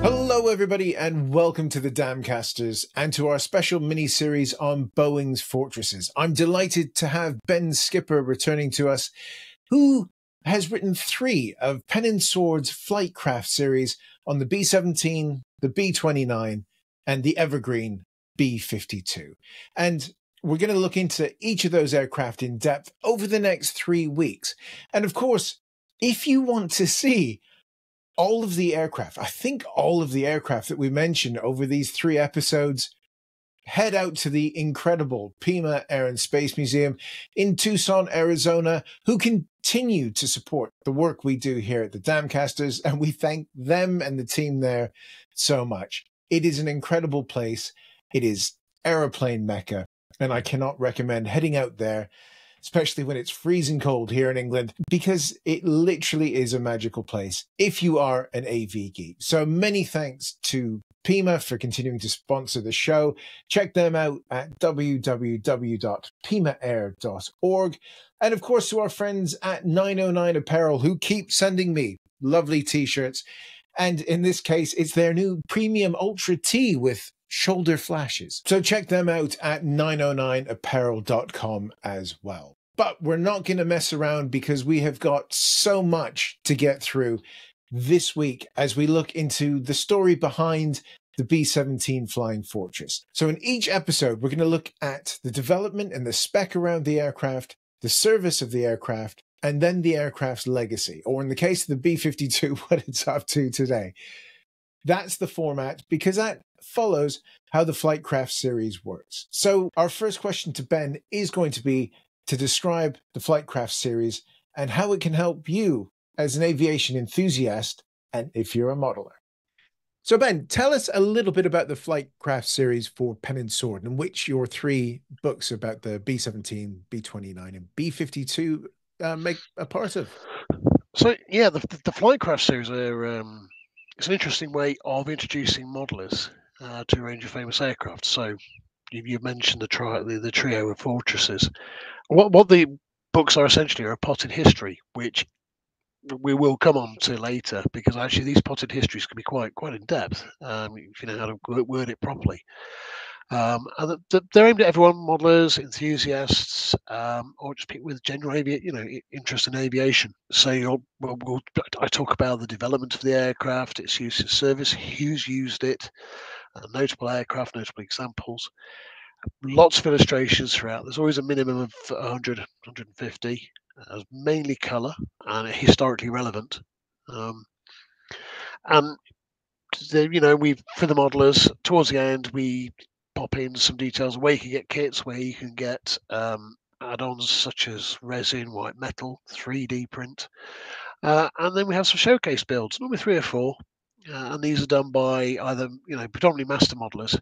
Hello everybody and welcome to the Damcasters and to our special mini-series on Boeing's Fortresses. I'm delighted to have Ben Skipper returning to us, who has written three of Pen and Sword's Flightcraft series on the B-17, the B-29, and the evergreen B-52. And we're going to look into each of those aircraft in depth over the next 3 weeks. And of course, if you want to see all of the aircraft, I think all of the aircraft that we mentioned over these three episodes, head out to the incredible Pima Air and Space Museum in Tucson, Arizona, who continue to support the work we do here at the Damcasters, and we thank them and the team there so much. It is an incredible place. It is aeroplane mecca, and I cannot recommend heading out there, especially when it's freezing cold here in England, because it literally is a magical place if you are an AV geek. So many thanks to Pima for continuing to sponsor the show. Check them out at www.pimaair.org. And of course, to our friends at 909 Apparel, who keep sending me lovely t-shirts. And in this case, it's their new Premium Ultra T with shoulder flashes. So check them out at 909apparel.com as well. But we're not going to mess around because we have got so much to get through this week as we look into the story behind the B-17 Flying Fortress. So in each episode, we're going to look at the development and the spec around the aircraft, the service of the aircraft, and then the aircraft's legacy, or in the case of the B-52, what it's up to today. That's the format, because that follows how the Flightcraft series works. So our first question to Ben is going to be to describe the Flightcraft series and how it can help you as an aviation enthusiast and if you're a modeler. So Ben, tell us a little bit about the Flightcraft series for Pen and Sword, in which your three books about the B-17, B-29 and B-52 make a part of. So yeah, the Flightcraft series are it's an interesting way of introducing modelers to a range of famous aircraft. So you mentioned the trio of fortresses. What the books are essentially are a potted history, which we will come on to later, because actually these potted histories can be quite in depth if you know how to word it properly. And they're aimed at everyone: modelers, enthusiasts, or just people with general interest in aviation. So I talk about the development of the aircraft, its use in service, who's used it, notable aircraft, notable examples, lots of illustrations throughout. There's always a minimum of 100, 150, as mainly colour and historically relevant. And for the modelers, towards the end we pop in some details where you can get kits, where you can get add-ons such as resin, white metal, 3D print, and then we have some showcase builds, normally 3 or 4, and these are done by either predominantly master modelers,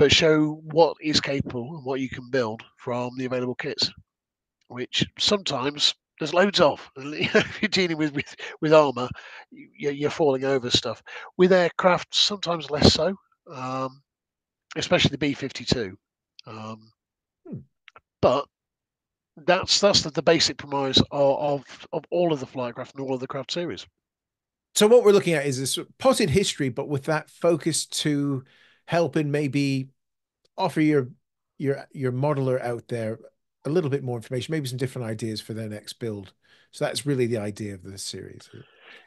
but show what is capable and what you can build from the available kits, which sometimes there's loads of. If you're dealing with armor, you're falling over stuff. With aircraft, sometimes less so. Especially the B-52, but that's the basic premise of all of the Flightcraft and all of the craft series. So what we're looking at is this potted history, but with that focus to help and maybe offer your modeler out there a little bit more information, maybe some different ideas for their next build. So that's really the idea of the series.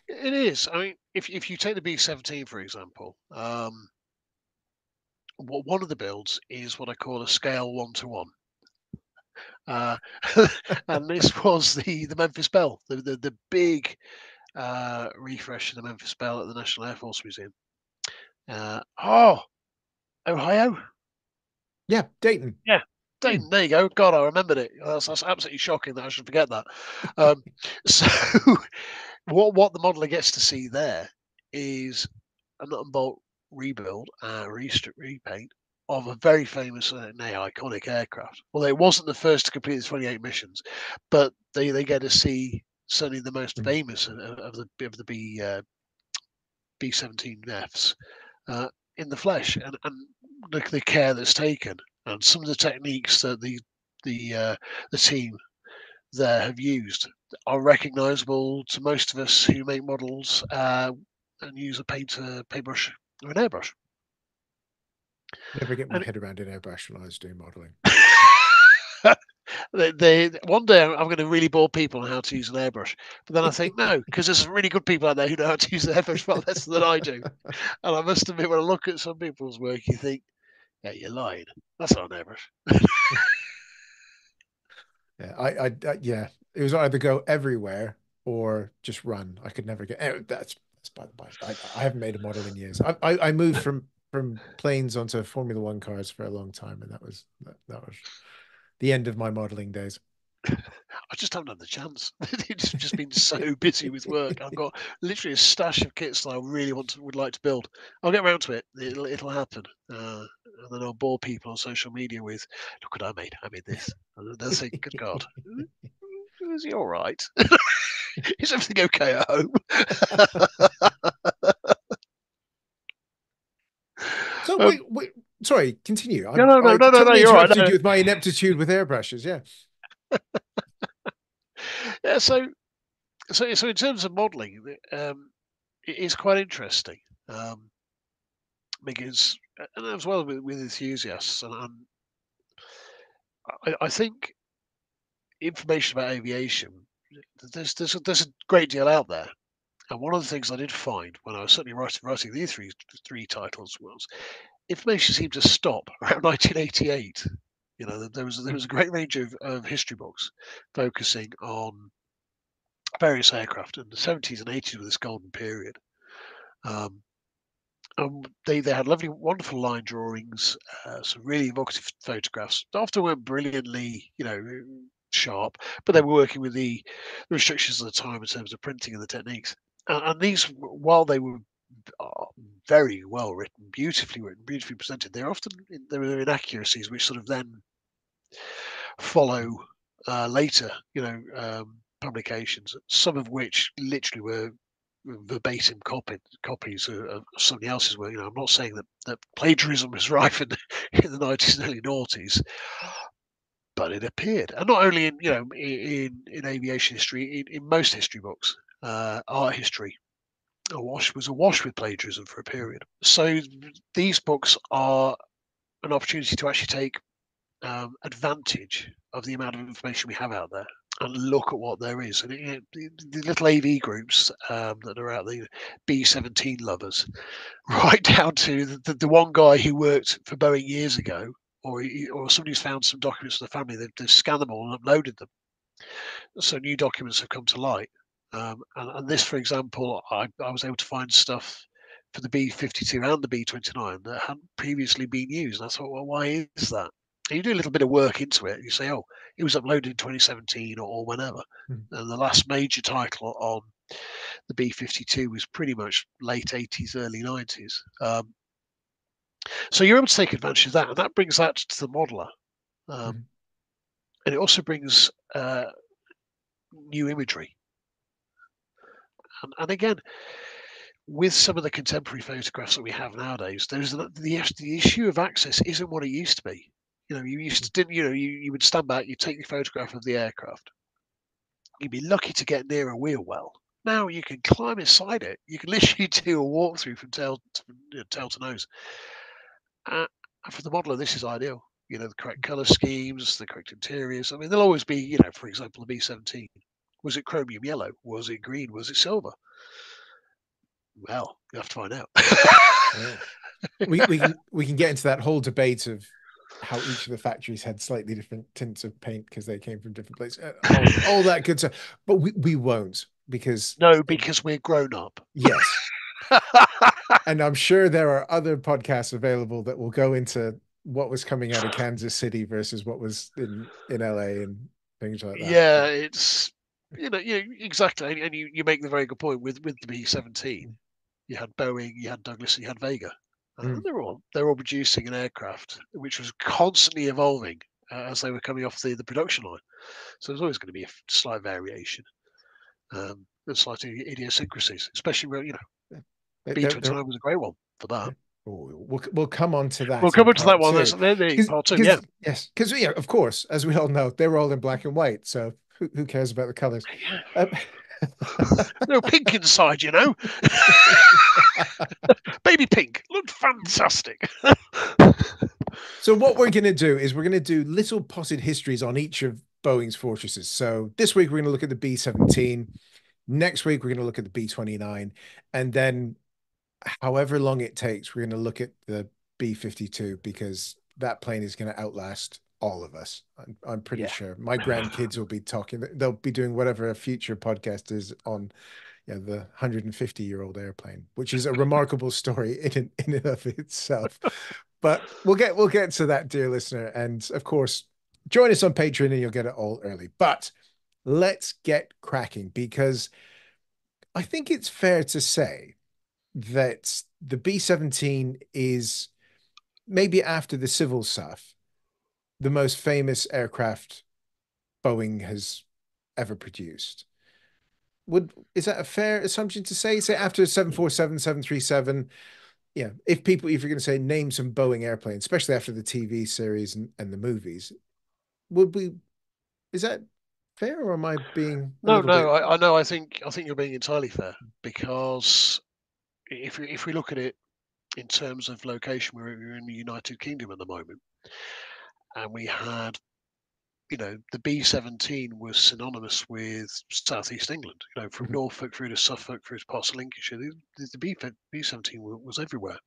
It is. I mean, if you take the B-17 for example, one of the builds is what I call a scale 1-to-1, and this was the Memphis Belle, the big refresh of the Memphis Belle at the National Air Force Museum. Ohio, yeah, Dayton, yeah. There you go. God, I remembered it. That's absolutely shocking that I should forget that. So what the modeler gets to see there is a nut and bolt rebuild and repaint of a very famous and iconic aircraft. Although it wasn't the first to complete the 28 missions, but they get to see certainly the most famous of the B-17Fs in the flesh, and the care that's taken, and some of the techniques that the team there have used are recognizable to most of us who make models and use a paintbrush or an airbrush. Never get my head around an airbrush when I was doing modeling. One day I'm going to really bore people on how to use an airbrush, but then I think no, because there's some really good people out there who know how to use an airbrush far less than I do. And I must admit, when I look at some people's work, you think, yeah, you're lying. That's not an airbrush. Yeah, yeah, it was either go everywhere or just run. I could never get. That's by the by. I haven't made a model in years. I moved from planes onto Formula One cars for a long time, and that was the end of my modeling days. I just haven't had the chance. It's just been so busy with work. I've got literally a stash of kits that I really would like to build. I'll get around to it. It'll happen. And then I'll bore people on social media with, look what I made. I made this. And they'll say, good God, is he all right? Is everything okay at home? So wait. Sorry, continue. No, you're right. No. With my ineptitude with airbrushes, yeah. Yeah, so in terms of modelling, it is quite interesting because, and as well with enthusiasts, and I think information about aviation, there's a great deal out there. And one of the things I did find when I was certainly writing these three titles was information seemed to stop around 1988. You know, there was a great range of history books focusing on various aircraft, and the 70s and 80s were this golden period. And they had lovely, wonderful line drawings, some really evocative photographs. Often weren't brilliantly, sharp, but they were working with the restrictions of the time in terms of printing and the techniques. And these, while they were very well written, beautifully presented, there were inaccuracies which sort of then follow later, publications, some of which literally were verbatim copies of somebody else's work. I'm not saying that plagiarism was rife in the 90s and early noughties, but it appeared, and not only in in aviation history, in most history books, art history. Was awash with plagiarism for a period. So these books are an opportunity to actually take advantage of the amount of information we have out there and look at what there is. And the little AV groups that are out there, B-17 lovers, right down to the one guy who worked for Boeing years ago, or somebody who's found some documents in the family, they've scanned them all and uploaded them. So new documents have come to light. And this, for example, I was able to find stuff for the B-52 and the B-29 that hadn't previously been used. And I thought, well, why is that? And you do a little bit of work into it. And you say, oh, it was uploaded in 2017 or whenever. And the last major title on the B-52 was pretty much late 80s, early 90s. So you're able to take advantage of that. And that brings that to the modeler. And it also brings new imagery. And again, with some of the contemporary photographs that we have nowadays, the issue of access isn't what it used to be. You would stand back, you take the photograph of the aircraft. You'd be lucky to get near a wheel well. Now you can climb inside it. You can literally do a walkthrough from tail to nose. And for the modeler, this is ideal. The correct color schemes, the correct interiors. I mean, there'll always be, for example, the B-17. Was it chromium yellow? Was it green? Was it silver? Well, you have to find out. Yeah. We can get into that whole debate of how each of the factories had slightly different tints of paint because they came from different places. All that good stuff. But we won't because we're grown up. Yes. And I'm sure there are other podcasts available that will go into what was coming out of Kansas City versus what was in LA and things like that. Yeah, it's... exactly, and you make the very good point with the B-17. You had Boeing, you had Douglas, and you had Vega. And they're all producing an aircraft which was constantly evolving as they were coming off the production line. So there's always going to be a slight variation, and slight idiosyncrasies, especially where B-29 was a great one for that. We'll come on to that. We'll come on to that one. That's part two. Yes, because yeah, of course, as we all know, they were all in black and white. So who cares about the colors? No pink inside, you know. Baby pink looked fantastic. So what we're going to do is we're going to do little potted histories on each of Boeing's fortresses. So this week we're going to look at the B-17. Next week we're going to look at the B-29, and then however long it takes, we're going to look at the B-52 because that plane is going to outlast all of us. I'm pretty sure my grandkids will be talking. They'll be doing whatever a future podcast is on, you know, the 150-year-old airplane, which is a remarkable story in and of itself. But we'll get to that, dear listener. And of course, join us on Patreon and you'll get it all early. But let's get cracking, because I think it's fair to say that the B-17 is, maybe after the civil stuff, the most famous aircraft Boeing has ever produced. Is that a fair assumption to say? Say after 747, 737, yeah, if you're going to say name some Boeing airplanes, especially after the TV series and the movies, is that fair, or am I being no? I know. I think you're being entirely fair, because if we look at it in terms of location, we're in the United Kingdom at the moment, and we had, you know, the B-17 was synonymous with Southeast England. You know, from Norfolk through to Suffolk through to parts of Lincolnshire, the B-17 was everywhere,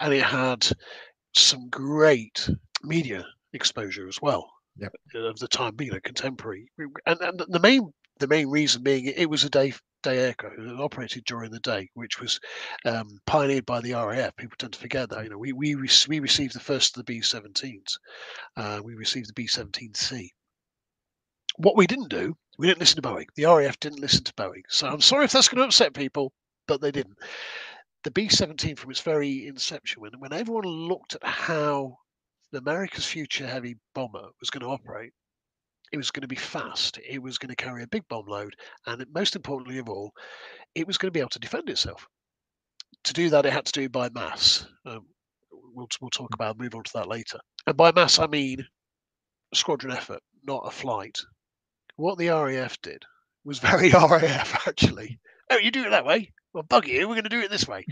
and it had some great media exposure as well. Yep. Of the time being, a contemporary, and the main reason being it was a day aircraft. It operated during the day, which was pioneered by the RAF. People tend to forget that. You know, we received the first of the B-17s. We received the B-17C. What we didn't do, we didn't listen to Boeing. The RAF didn't listen to Boeing. So I'm sorry if that's going to upset people, but they didn't. The B-17, from its very inception, when everyone looked at how America's future heavy bomber was going to operate, it was going to be fast, it was going to carry a big bomb load, and most importantly of all, it was going to be able to defend itself. To do that, it had to do it by mass. We'll talk about, move on to that later. And by mass, I mean squadron effort, not a flight. What the RAF did was very RAF, actually. Oh, you do it that way? Well, bugger you, we're going to do it this way.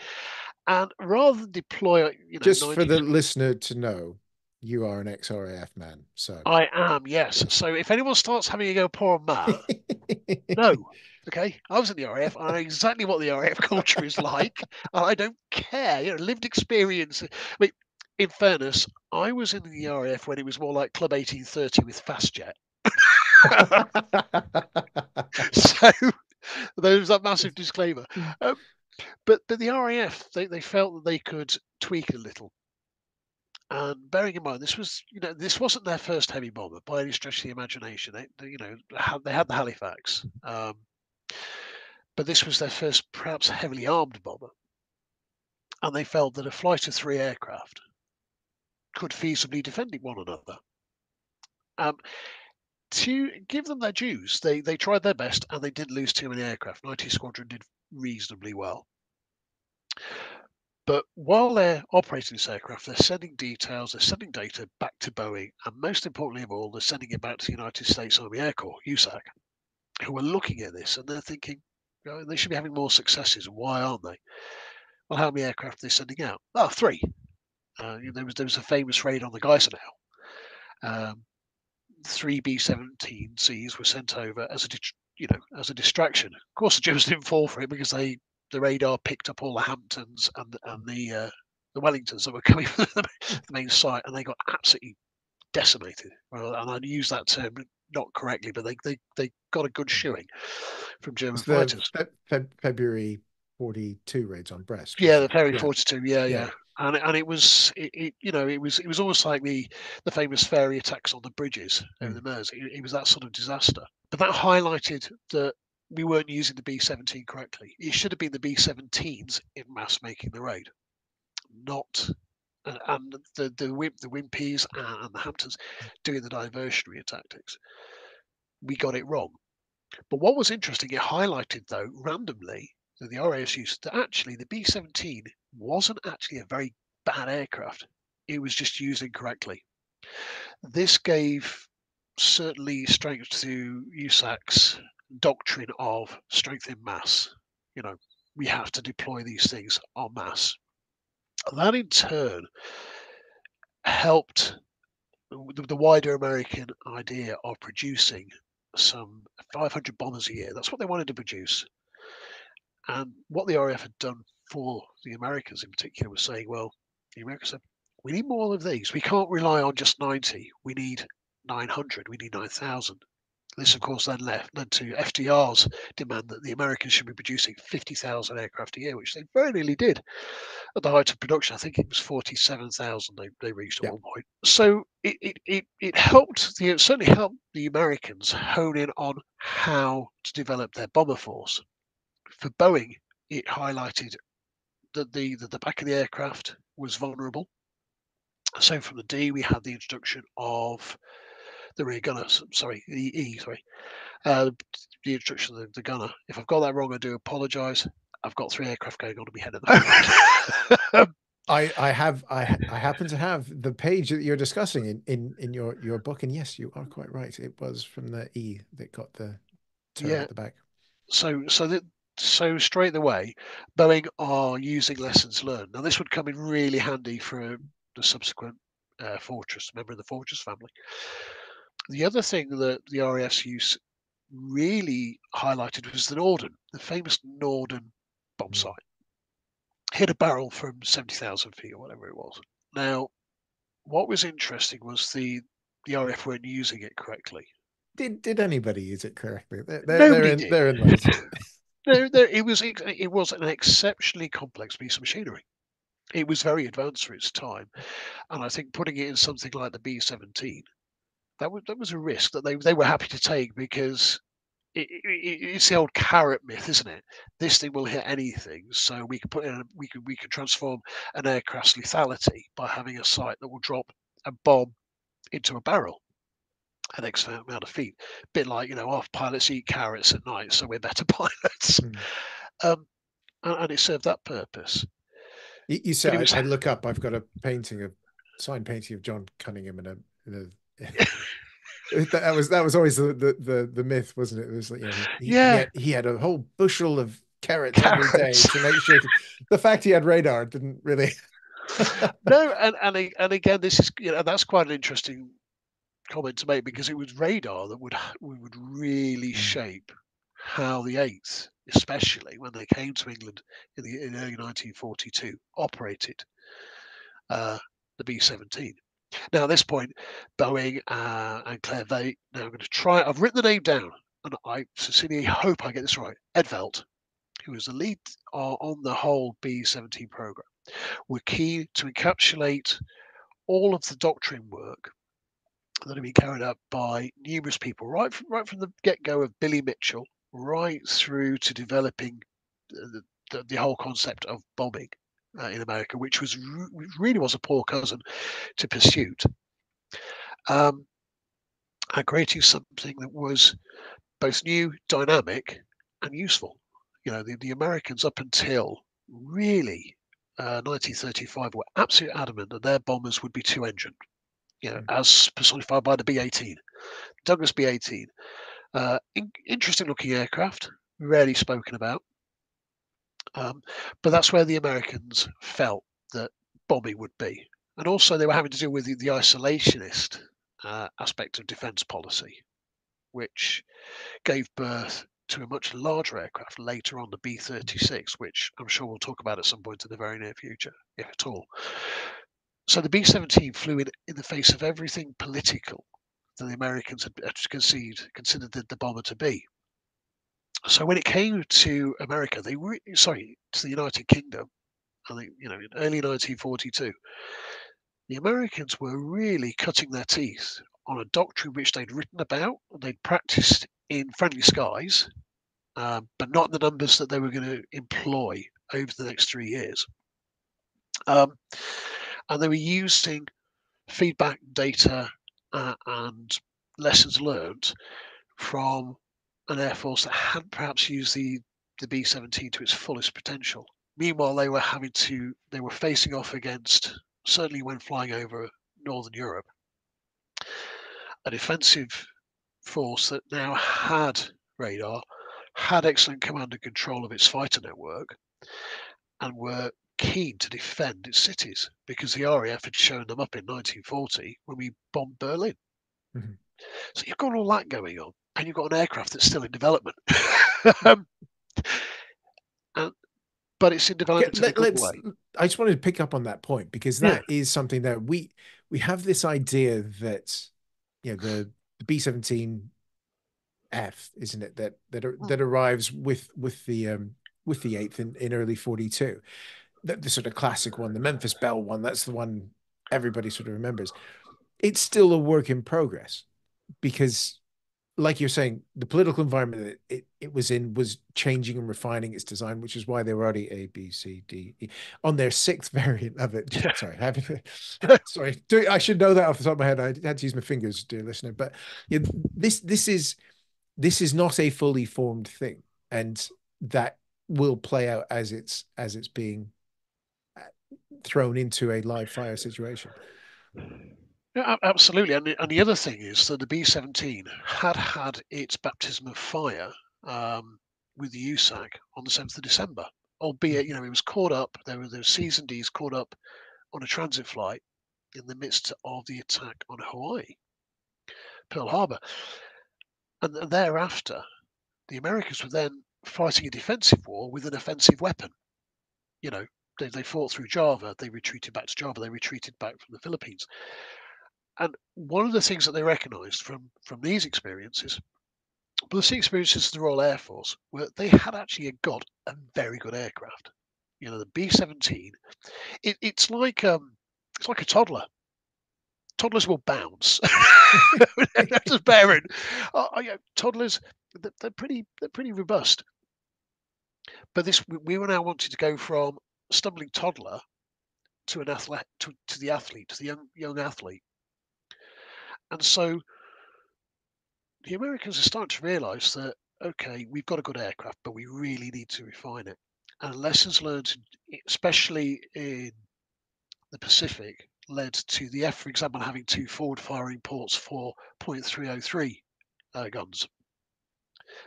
And rather than deploy... You know, just for the listener to know, you are an ex-RAF man, so I am. Yes. So if anyone starts having a go, poor Matt, no. Okay, I was in the RAF. I know exactly what the RAF culture is like, and I don't care. You know, lived experience. I mean, in fairness, I was in the RAF when it was more like Club 1830 with Fastjet. So there's that massive disclaimer. But the RAF, they felt that they could tweak a little. And bearing in mind, this wasn't their first heavy bomber by any stretch of the imagination. They had the Halifax, but this was their first perhaps heavily armed bomber, and they felt that a flight of three aircraft could feasibly defend one another. To give them their dues, they tried their best, and they did lose too many aircraft. 90 Squadron did reasonably well. But while they're operating this aircraft, they're sending details, they're sending data back to Boeing, and most importantly of all, they're sending it back to the United States Army Air Corps, USAC, who are looking at this, and they're thinking, oh, they should be having more successes. Why aren't they? Well, how many aircraft are they sending out? Oh, three. There was a famous raid on the Geisenau. 3 B-17Cs were sent over as a distraction. Of course, the Germans didn't fall for it, because the radar picked up all the Hamptons and the Wellingtons that were coming from the main site, and they got absolutely decimated. Well, and I use that term not correctly, but they got a good shoeing from German fighters. February 42 raids on Brest. Yeah, the February 42. Yeah. And it was almost like the famous fairy attacks on the bridges over the Mersey. It was that sort of disaster. But that highlighted that we weren't using the B-17 correctly. It should have been the B-17s in mass making the raid, not and the Wimpies and the Hamptons doing the diversionary tactics. We got it wrong. But what was interesting, it highlighted though randomly that the RAF's use that actually the B-17 wasn't actually a very bad aircraft. It was just used incorrectly. This gave certainly strength to USAC's doctrine of strength in mass. You know, we have to deploy these things en masse. That in turn helped the wider American idea of producing some 500 bombers a year. That's what they wanted to produce. And what the RAF had done for the Americans in particular was saying, well, the Americans said, we need more of these. We can't rely on just 90. We need 900. We need 9,000. This, of course, then led to FDR's demand that the Americans should be producing 50,000 aircraft a year, which they very nearly did. At the height of production, I think it was 47,000 they reached at one point. So it helped, it certainly helped the Americans hone in on how to develop their bomber force. For Boeing, it highlighted that the back of the aircraft was vulnerable. So from the D, we had the introduction of the rear gunner, sorry, the E, sorry, the introduction of the gunner. If I've got that wrong, I do apologise. I've got three aircraft going on in my head at the moment. I happen to have the page that you're discussing in your book, and yes, you are quite right. It was from the E that got the turn at the back. So straight away, Boeing are using lessons learned. Now this would come in really handy for the subsequent Fortress, member of the Fortress family. The other thing that the RAF's use really highlighted was the Norden, the famous Norden bomb sight. Hit a barrel from 70,000 feet or whatever it was. Now, what was interesting was the RAF weren't using it correctly. Did anybody use it correctly? It was an exceptionally complex piece of machinery. It was very advanced for its time, and I think putting it in something like the B-17, that was a risk that they were happy to take, because it's the old carrot myth, isn't it? This thing will hit anything, so we can put in we can transform an aircraft's lethality by having a sight that will drop a bomb into a barrel an X amount of feet. A bit like, you know, our pilots eat carrots at night, so we're better pilots. And it served that purpose. You said I look up. I've got a painting, a signed painting of John Cunningham, and that was always the myth, wasn't it? It was like, you know, he had a whole bushel of carrots every day to make sure. The fact he had radar didn't really. No, and again, this is, you know, that's quite an interesting comment to make, because it was radar that would really shape how the Eighth, especially when they came to England in early 1942, operated the B-17. Now, at this point, Boeing and Clairvaux, now I'm going to try, I've written the name down, and I sincerely hope I get this right, Edveld, who was the lead on the whole B-17 program, were keen to encapsulate all of the doctrine work that had been carried out by numerous people, right from the get-go of Billy Mitchell, right through to developing the whole concept of bombing in America, which was really was a poor cousin to pursuit, and creating something that was both new, dynamic, and useful. You know, the Americans up until really 1935 were absolutely adamant that their bombers would be two-engined, you know, as personified by the B-18, Douglas B-18. Interesting looking aircraft, rarely spoken about, but that's where the Americans felt that bombing would be. And also they were having to deal with the isolationist aspect of defence policy, which gave birth to a much larger aircraft later on, the B-36, which I'm sure we'll talk about at some point in the very near future, if at all. So the B-17 flew in the face of everything political that the Americans had considered the bomber to be. So when it came to America, to the United Kingdom, I think, you know, in early 1942, the Americans were really cutting their teeth on a doctrine which they'd written about and they'd practiced in friendly skies, but not the numbers that they were going to employ over the next 3 years. And they were using feedback data and lessons learned from an air force that hadn't perhaps used the B-17 to its fullest potential. meanwhile, they were having to, they were facing off against, certainly when flying over Northern Europe, a defensive force that now had radar, had excellent command and control of its fighter network, and were keen to defend its cities, because the RAF had shown them up in 1940 when we bombed Berlin. Mm-hmm. So you've got all that going on, and you've got an aircraft that's still in development. But it's in development. Yeah, I just wanted to pick up on that point, because that is something that we have this idea that, you know, the B-17F, isn't it, that arrives with the 8th in early 42, the sort of classic one, the Memphis Belle one. That's the one everybody sort of remembers. It's still a work in progress, because, like you're saying, the political environment that it was in was changing and refining its design, which is why they were already A, B, C, D, E on their 6th variant of it. Yeah. Sorry, I should know that off the top of my head. I had to use my fingers, dear listener. But yeah, this is not a fully formed thing, and that will play out as it's being thrown into a live fire situation. Yeah, absolutely. And the other thing is that the B-17 had its baptism of fire with the USAC on the 7th of December, albeit, you know, it was caught up. There were the C's and D's caught up on a transit flight in the midst of the attack on Hawaii, Pearl Harbor. And thereafter, the Americans were then fighting a defensive war with an offensive weapon. You know, they fought through Java. They retreated back to Java. They retreated back from the Philippines. And one of the things that they recognised from these experiences, plus the experiences of the Royal Air Force, were they had actually got a very good aircraft. You know, the B-17, it's like a toddler. Toddlers will bounce. Just bearing. Toddlers, they're pretty robust. But we were now wanting to go from stumbling toddler to an athlete, to the young athlete. And so the Americans are starting to realise that, okay, we've got a good aircraft, but we really need to refine it. And lessons learned, especially in the Pacific, led to the F, for example, having 2 forward-firing ports for .303 guns,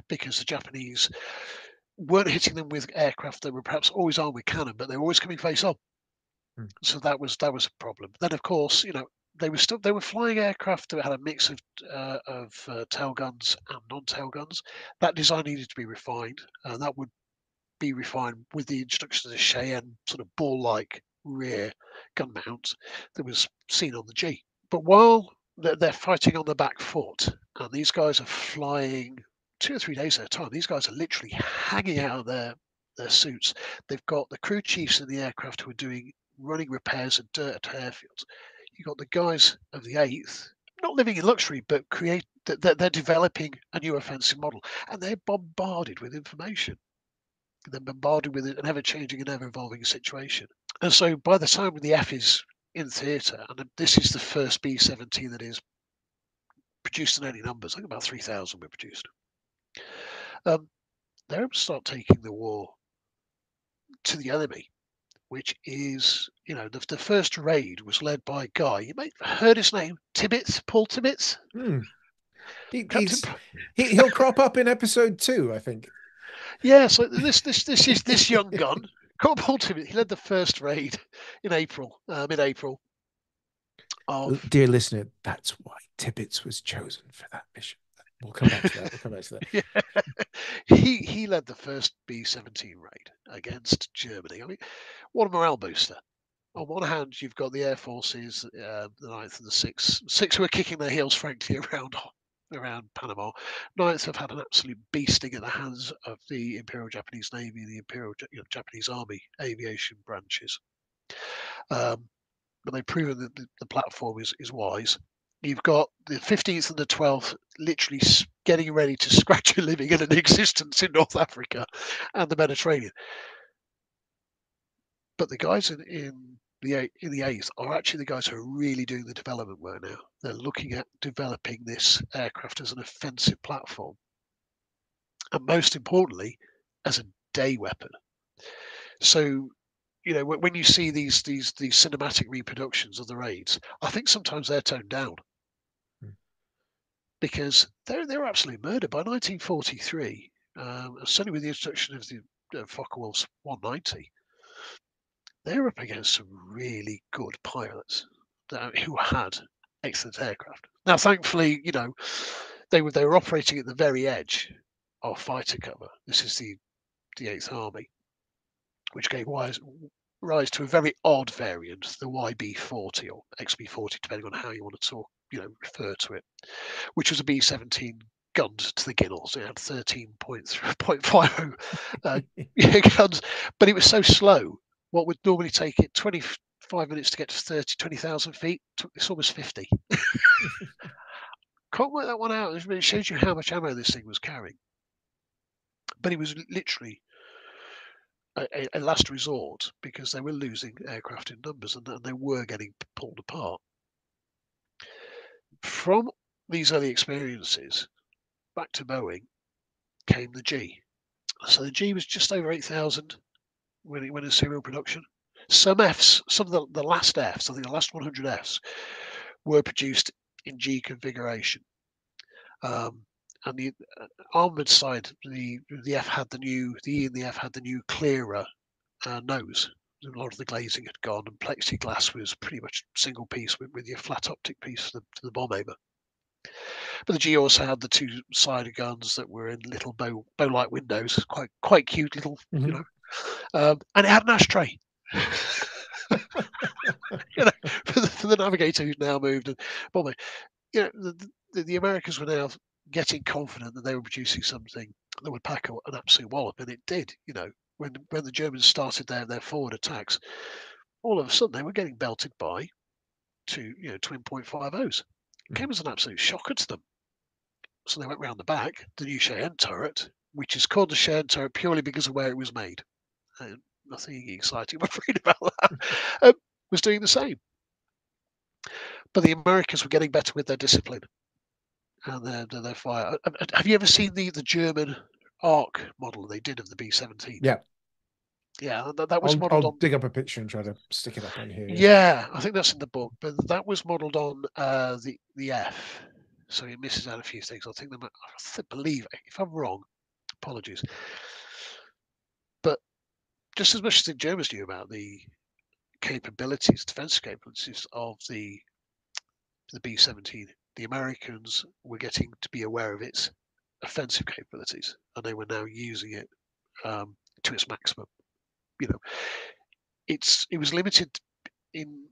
because the Japanese weren't hitting them with aircraft that were perhaps always armed with cannon, but they were always coming face up. Mm. So that was a problem. Then, of course, you know, They were flying aircraft that had a mix of tail guns and non-tail guns. That design needed to be refined, and that would be refined with the introduction of the Cheyenne sort of ball-like rear gun mount that was seen on the G. But while they're fighting on the back foot, and these guys are flying 2 or 3 days at a time, these guys are literally hanging out of their suits. They've got the crew chiefs in the aircraft who are running repairs and dirt at airfields. You've got the guys of the 8th, not living in luxury, but they're developing a new offensive model, and they're bombarded with information. They're bombarded with an ever-changing and ever-evolving situation. And so by the time the F is in theatre, and this is the first B-17 that is produced in any numbers, I think about 3,000 were produced, they're able to start taking the war to the enemy, which is, you know, the first raid was led by a guy. You may have heard his name, Tibbetts, Paul Tibbetts. Mm. He'll crop up in episode 2, I think. Yeah, so this is this young gun called Paul Tibbetts. He led the first raid in April, mid-April. Dear listener, that's why Tibbetts was chosen for that mission. We'll come back to that. Yeah. He led the first B-17 raid against Germany. I mean, what a morale booster. On one hand, you've got the air forces, the 9th and the 6th. 6 who are kicking their heels, frankly, around Panama. 9th have had an absolute beasting at the hands of the Imperial Japanese Navy, the Imperial Japanese Army aviation branches. But they've proven that the platform is wise. You've got the 15th and the 12th literally getting ready to scratch a living and an existence in North Africa and the Mediterranean. But the guys in the 8th are actually the guys who are really doing the development work now. They're looking at developing this aircraft as an offensive platform, and most importantly, as a day weapon. So, you know, when you see these cinematic reproductions of the raids, I think sometimes they're toned down because they're absolute murder. By 1943, certainly with the introduction of the Focke-Wulf 190, they're up against some really good pilots who had excellent aircraft. Now, thankfully, you know, they were operating at the very edge of fighter cover. This is the 8th Army, which gave rise to a very odd variant, the YB-40 or XB-40, depending on how you want to talk, you know, refer to it, which was a B-17 gunned to the ginnels. It had 13.50 guns, but it was so slow. What would normally take it 25 minutes to get to 20,000 feet, it's almost 50. Can't work that one out. It shows you how much ammo this thing was carrying. But it was literally a last resort because they were losing aircraft in numbers and they were getting pulled apart. From these early experiences, back to Boeing, came the G. So the G was just over 8,000 when it went into serial production. Some Fs, some of the last Fs, I think the last 100 Fs, were produced in G configuration. And the armoured side, the E and the F had the new clearer nose. A lot of the glazing had gone, and plexiglass was pretty much single piece with your flat optic piece for the bomb aimer. But the G also had the two cider guns that were in little bow-like windows, quite cute little, you know. And it had an ashtray. You know, for the navigator who's now moved and bombing. You know, the Americans were now getting confident that they were producing something that would pack an absolute wallop, and it did. You know, when the Germans started their forward attacks, all of a sudden they were getting belted by twin .50s. It came as an absolute shocker to them. So they went round the back, the new Cheyenne turret, which is called the Cheyenne turret purely because of where it was made. Nothing exciting, I'm afraid, about that, was doing the same. But the Americans were getting better with their discipline and their fire. Have you ever seen the German ARC model they did of the B-17? Yeah. Yeah, that was modelled on... I'll dig up a picture and try to stick it up on here. Yeah, I think that's in the book. But that was modelled on the F. So it misses out a few things. I believe, if I'm wrong, apologies. But just as much as the Germans knew about the capabilities, defence capabilities of the B-17, the Americans were getting to be aware of its offensive capabilities, and they were now using it to its maximum. You know, it was limited in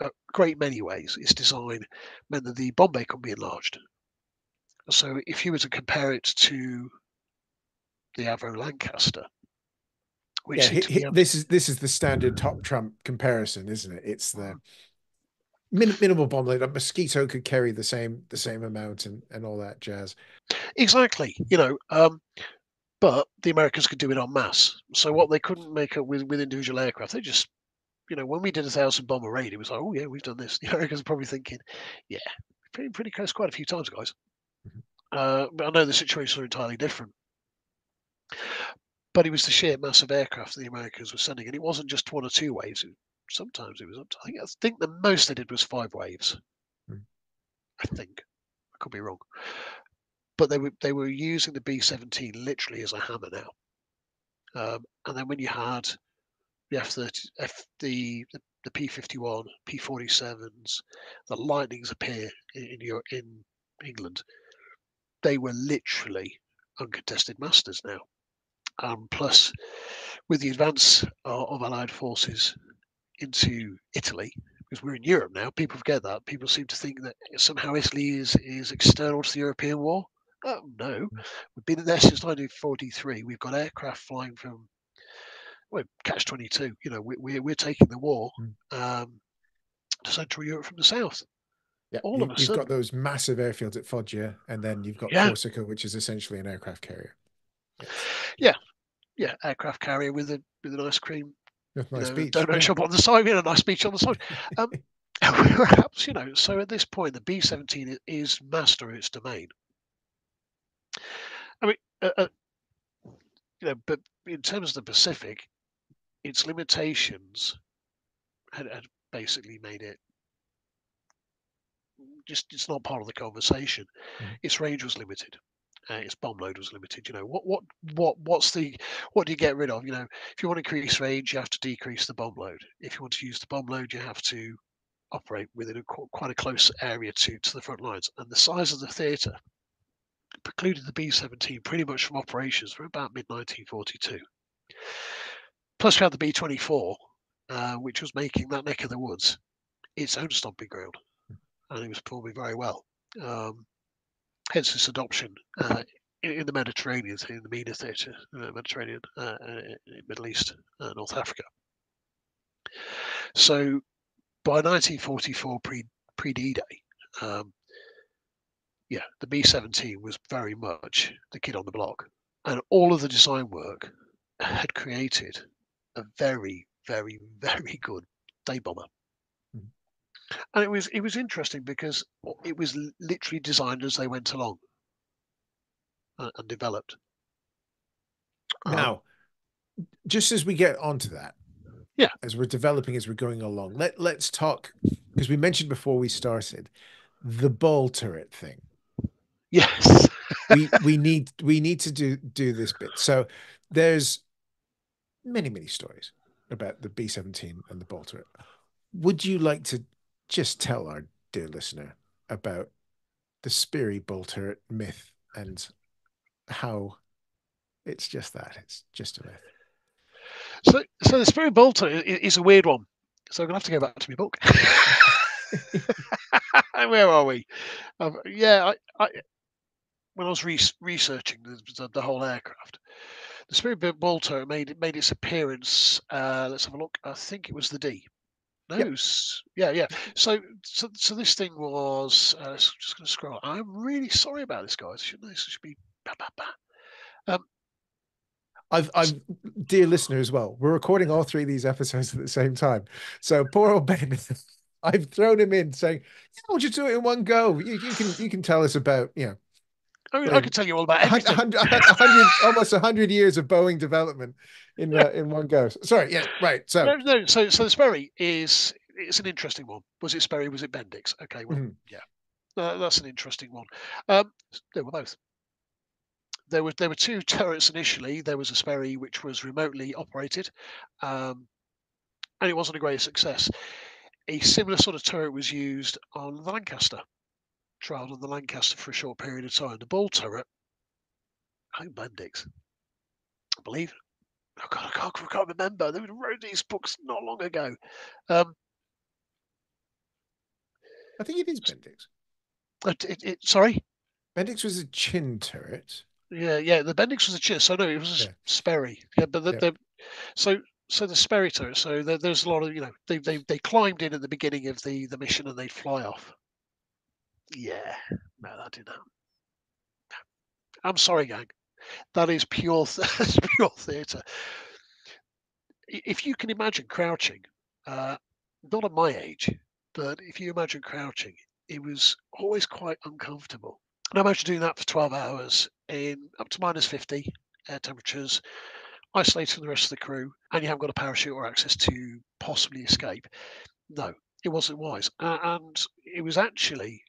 a great many ways. Its design meant that the bomb bay couldn't be enlarged. So if you were to compare it to the Avro Lancaster, which this is the standard top trump comparison, isn't it? It's the minimal bomb load. A mosquito could carry the same amount and all that jazz. Exactly. You know, but the Americans could do it en masse. So what they couldn't make up with individual aircraft, they just, you know, when we did 1,000 bomber raid, it was like, oh yeah, we've done this. The Americans are probably thinking, yeah, pretty close quite a few times, guys. But I know the situations are entirely different. But it was the sheer mass of aircraft that the Americans were sending, and it wasn't just one or two waves. Sometimes it was up to, I think the most they did was 5 waves. I think I could be wrong. But they were using the B-17 literally as a hammer now. And then when you had the F-30, the P-51, P-47s, the Lightnings appear in England, they were literally uncontested masters now. Plus, with the advance of Allied forces into Italy, because we're in Europe now, people forget that. People seem to think that somehow Italy is external to the European war. Oh, no. We've been there since 1943. We've got aircraft flying from, well, Catch-22. You know, we're taking the war to Central Europe from the south. Yeah, you've got those massive airfields at Foggia, and then you've got Corsica, which is essentially an aircraft carrier. Yes. Yeah, aircraft carrier with an ice cream. With nice beach. Donut shop on the side, a nice beach on the side. Perhaps, you know, so at this point, the B-17 is master of its domain. I mean, you know, but in terms of the Pacific, its limitations had basically made it just, it's not part of the conversation. Mm-hmm. Its range was limited. Its bomb load was limited. You know, what do you get rid of? You know, if you want to increase range, you have to decrease the bomb load. If you want to use the bomb load, you have to operate within quite a close area to the front lines. And the size of the theatre precluded the B-17 pretty much from operations for about mid-1942. Plus, we had the B-24, which was making that neck of the woods its own stomping ground, and it was performing very well. Hence its adoption in the Mediterranean, in the MENA theatre, Mediterranean, Middle East, North Africa. So by 1944, pre-D-Day, the B-17 was very much the kid on the block. And all of the design work had created a very, very, very good day bomber. And it was interesting because it was literally designed as they went along and developed. Now, just as we get onto that, as we're developing, as we're going along, let's talk, because we mentioned before we started the ball turret thing. Yes, we need to do this bit. So there's many stories about the B-17 and the ball turret. Would you like to just tell our dear listener about the Speary ball turret myth and how it's just that. It's just a myth. So the Speary ball turret is a weird one. So I'm going to have to go back to my book. Where are we? When I was researching the whole aircraft, the Speary ball turret made its appearance. Let's have a look. I think it was the D. Those. Yeah. So this thing was. Just going to scroll. I'm really sorry about this, guys. Shouldn't this should be? Dear listener, as well. We're recording all three of these episodes at the same time. So poor old Ben. I've thrown him in saying, "Why don't you do it in one go? You can tell us about . I could tell you all about 100, almost 100 years of Boeing development in one go. Sorry, yeah, right. So no. So the Sperry it's an interesting one. Was it Sperry? Was it Bendix? Okay, well, that's an interesting one. They were both. There were two turrets initially. There was a Sperry which was remotely operated, and it wasn't a great success. A similar sort of turret was used on the Lancaster. Trialed on the Lancaster for a short period of time. The ball turret, I think Bendix, I believe. Oh God, I can't remember. They wrote these books not long ago. I think it is Bendix. Sorry? Bendix was a chin turret. Yeah, the Bendix was a chin. So no, it was a Sperry. Yeah, but so the Sperry turret. So there's a lot of they climbed in at the beginning of the mission and they'd fly off. Yeah, no, that didn't happen. I'm sorry, gang. That is pure theatre. If you can imagine crouching, not at my age, but if you imagine crouching, it was always quite uncomfortable. And I imagine doing that for 12 hours in up to minus 50 air temperatures, isolated from the rest of the crew, and you haven't got a parachute or access to possibly escape. No, it wasn't wise. And it was actually...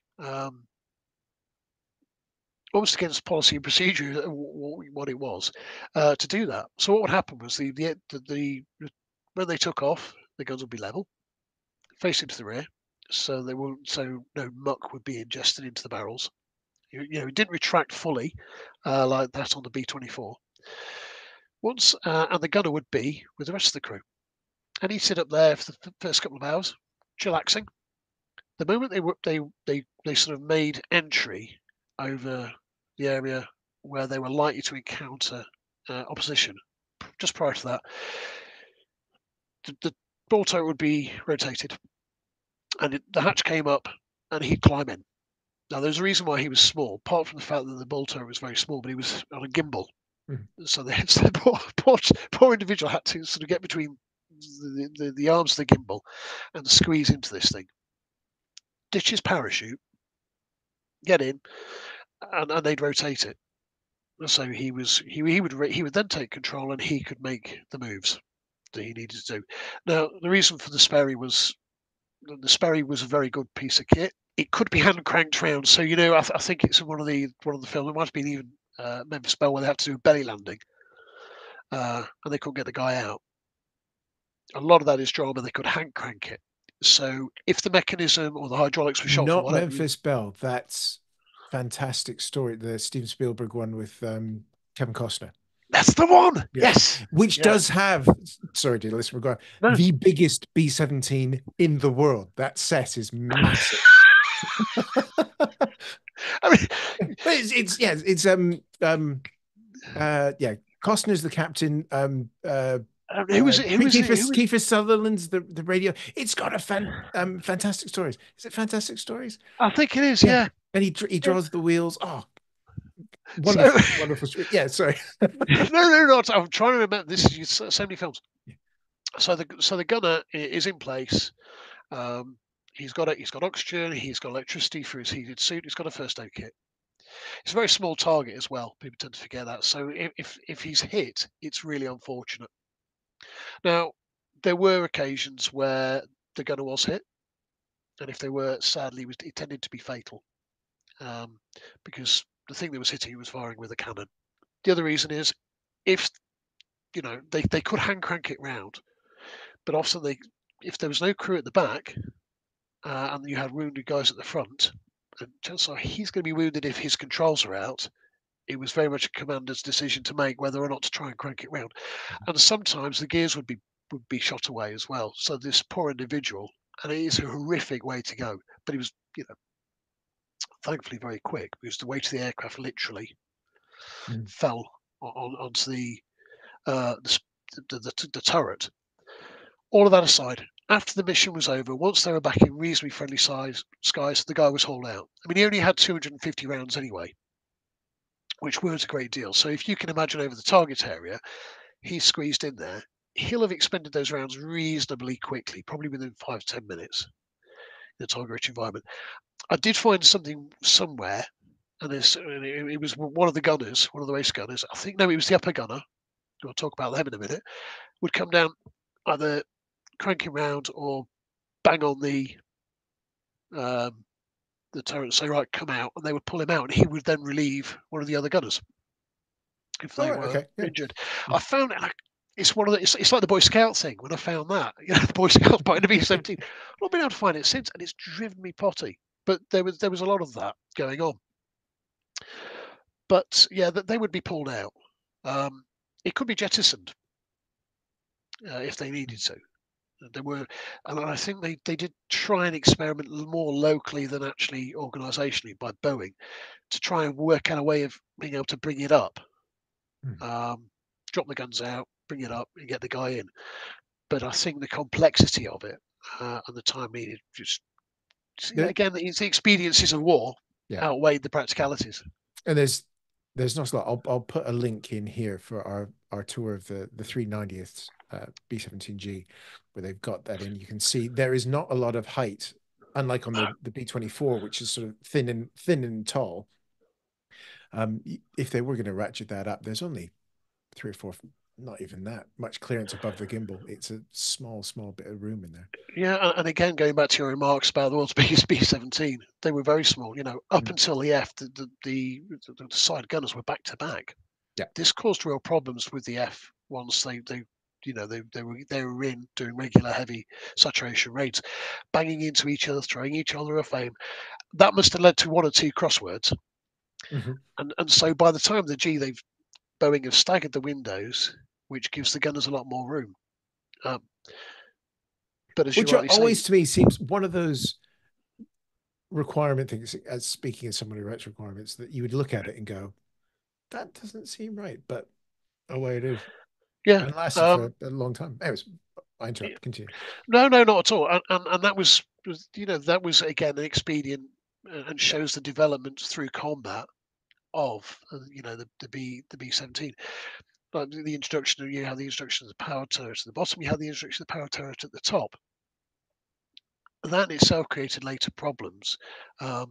almost against policy and procedure, what it was to do that. So what would happen was the when they took off, the guns would be level, facing to the rear, so they wouldn't. So no muck would be ingested into the barrels. It didn't retract fully like that on the B-24. Once and the gunner would be with the rest of the crew, and he'd sit up there for the first couple of hours, chillaxing. The moment they sort of made entry over the area where they were likely to encounter opposition, just prior to that, the ball turret would be rotated, and the hatch came up, and he'd climb in. Now, there's a reason why he was small, apart from the fact that the ball turret was very small, but he was on a gimbal, so the poor individual had to sort of get between the arms of the gimbal and squeeze into this thing. Ditch his parachute, get in, and they'd rotate it. So he would then take control, and he could make the moves. that he needed to do. Now, the reason for the Sperry was that the Sperry was a very good piece of kit. It could be hand cranked round, so you know I think it's one of the films. It might have been even Memphis Belle, where they have to do a belly landing, and they couldn't get the guy out. A lot of that is drama. They could hand crank it. So if the mechanism or the hydraulics were shot, not Memphis Belle. That's fantastic story. The Steven Spielberg one with Kevin Costner. That's the one. Yeah. Yes, which does have. Sorry, dear listener, the biggest B-17 in the world. That set is massive. I mean, Costner's the captain. Kiefer Sutherland's the radio. It's got a fantastic stories. Is it Fantastic Stories? I think it is. Yeah. And he draws the wheels. Oh, wonderful, wonderful. Yeah, sorry. no, not. I'm trying to remember. This is so many films. Yeah. So the gunner is in place. He's got oxygen. He's got electricity for his heated suit. He's got a first aid kit. It's a very small target as well. People tend to forget that. So if he's hit, it's really unfortunate. Now, there were occasions where the gunner was hit, and if they were, sadly, it tended to be fatal, because the thing that was hitting was firing with a cannon. The other reason is, if you know, they could hand crank it round, but often if there was no crew at the back, and you had wounded guys at the front, and chances are he's going to be wounded if his controls are out. It was very much a commander's decision to make whether or not to try and crank it round, and sometimes the gears would be shot away as well. So this poor individual, and it is a horrific way to go, but he was, thankfully very quick, because the weight of the aircraft literally fell onto the turret. All of that aside, after the mission was over, once they were back in reasonably friendly skies, the guy was hauled out. I mean, he only had 250 rounds anyway, which weren't a great deal. So if you can imagine over the target area, he squeezed in there. He'll have expended those rounds reasonably quickly, probably within 5 to 10 minutes in a target-rich environment. I did find something somewhere, and it was one of the race gunners. I think, no, it was the upper gunner. We'll talk about them in a minute. Would come down either cranking round or bang on the turret, say, right, come out, and they would pull him out, and he would then relieve one of the other gunners if they were injured. Yeah. I found it like it's like the Boy Scout thing. When I found that, the Boy Scouts by the B-17, I've not been able to find it since, and it's driven me potty. But there was a lot of that going on. But yeah, that they would be pulled out. It could be jettisoned if they needed to. There were, and I think they did try and experiment more locally than actually organisationally by Boeing to try and work out a way of being able to bring it up, drop the guns out, bring it up, and get the guy in. But I think the complexity of it and the time needed, again, the expediencies of war outweighed the practicalities. And there's not a lot. I'll put a link in here for our tour of the 390th B-17G, where they've got that in. You can see there is not a lot of height, unlike on the B-24, which is sort of thin and tall. If they were going to ratchet that up, there's only 3 or 4, not even that much clearance above the gimbal. It's a small bit of room in there. Yeah, and again, going back to your remarks about the world's biggest B-17, they were very small. Up until the F, the side gunners were back to back. Yeah, this caused real problems with the F once they were in doing regular heavy saturation raids, banging into each other, throwing each other off aim. That must have led to 1 or 2 crosswords. And so by the time Boeing have staggered the windows, which gives the gunners a lot more room. But as which you always say, to me seems one of those requirement things, as speaking as someone who writes requirements, that you would look at it and go, that doesn't seem right, but away it is. Yeah, and lasted for a long time. Anyways, I interrupt. Continue. No, not at all. And that was, again an expedient, and shows the development through combat of the B-17. Like the introduction, you have the introduction of the power turret at the bottom. You have the introduction of the power turret at the top. That in itself created later problems. I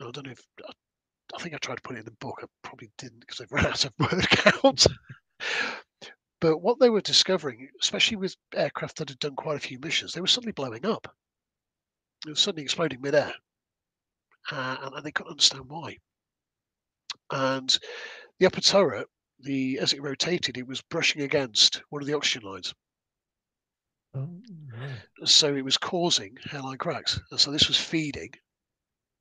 don't know if I think I tried to put it in the book. I probably didn't because I've run out of word count. But what they were discovering, especially with aircraft that had done quite a few missions, they were suddenly blowing up. It was suddenly exploding midair, and they couldn't understand why. And the upper turret, as it rotated, it was brushing against one of the oxygen lines. Oh, yeah. So it was causing hairline cracks. And so this was feeding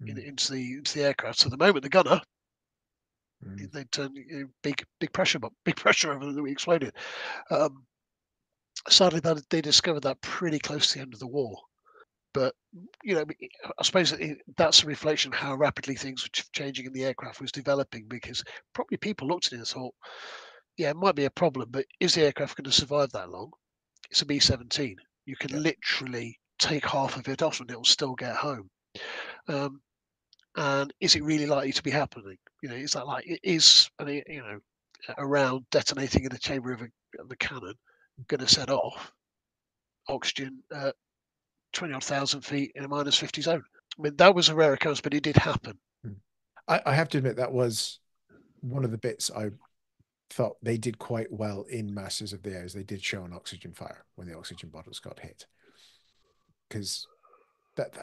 into the aircraft. So the moment the gunner, they turned big pressure over that we exploded. Sadly, they discovered that pretty close to the end of the war. But you know, I suppose that's a reflection of how rapidly things were changing in the aircraft was developing, because probably people looked at it and thought, yeah, it might be a problem, but is the aircraft going to survive that long? It's a B-17. You can literally take half of it off and it will still get home. And is it really likely to be happening? You know, is that like it is? You know, around detonating in the chamber of a cannon, going to set off oxygen at 20,000 feet in a -50 zone. I mean, that was a rare occurrence, but it did happen. I have to admit that was one of the bits I thought they did quite well in Masters of the Air. They did show an oxygen fire when the oxygen bottles got hit, because that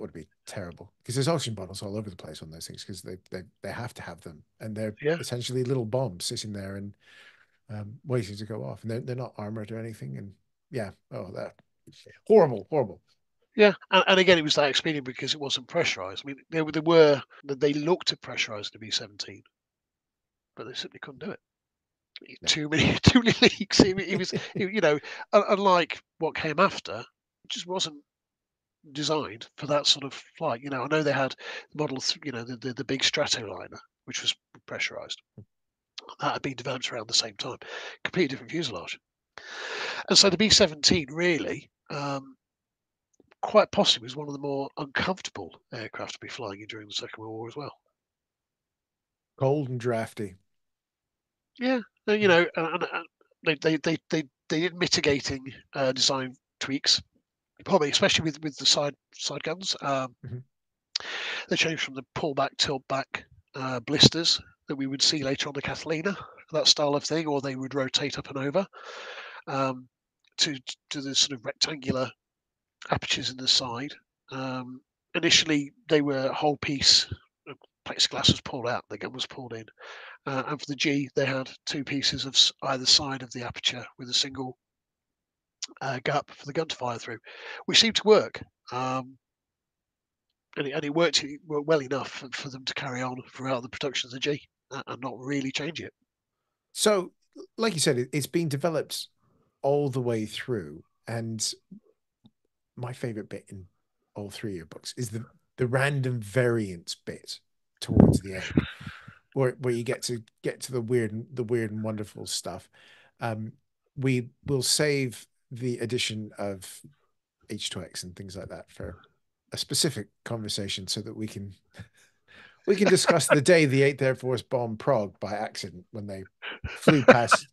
would be terrible, because there's oxygen bottles all over the place on those things, because they have to have them, and they're essentially little bombs sitting there and waiting to go off, and they're not armored or anything. And that horrible. Yeah, and again, it was that expedient because it wasn't pressurized. I mean, they looked to pressurize the B-17, but they simply couldn't do it. No. Too many leaks. It was you know, unlike what came after, it just wasn't designed for that sort of flight. You know, I know they had models, you know, the big Stratoliner, which was pressurized. That had been developed around the same time. Completely different fuselage. And so the B-17 really, quite possibly, was one of the more uncomfortable aircraft to be flying in during the Second World War as well. Cold and drafty. Yeah, you know, and they did mitigating design tweaks, probably especially with the side guns. They changed from the pullback, tilt-back blisters that we would see later on the Catalina, that style of thing, or they would rotate up and over, to the sort of rectangular apertures in the side. Initially, they were a whole piece. Plexiglass was pulled out, the gun was pulled in, and for the G, they had two pieces of either side of the aperture with a single gap for the gun to fire through, which seemed to work, and it worked well enough for them to carry on throughout the production of the G and not really change it. So, like you said, it's been developed all the way through, and my favourite bit in all three of your books is the random variants bit towards the end, where you get to the weird and wonderful stuff. We will save the addition of H2X and things like that for a specific conversation, so that we can discuss the day the 8th Air Force bombed Prague by accident when they flew past